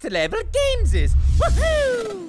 next level games is. Woohoo!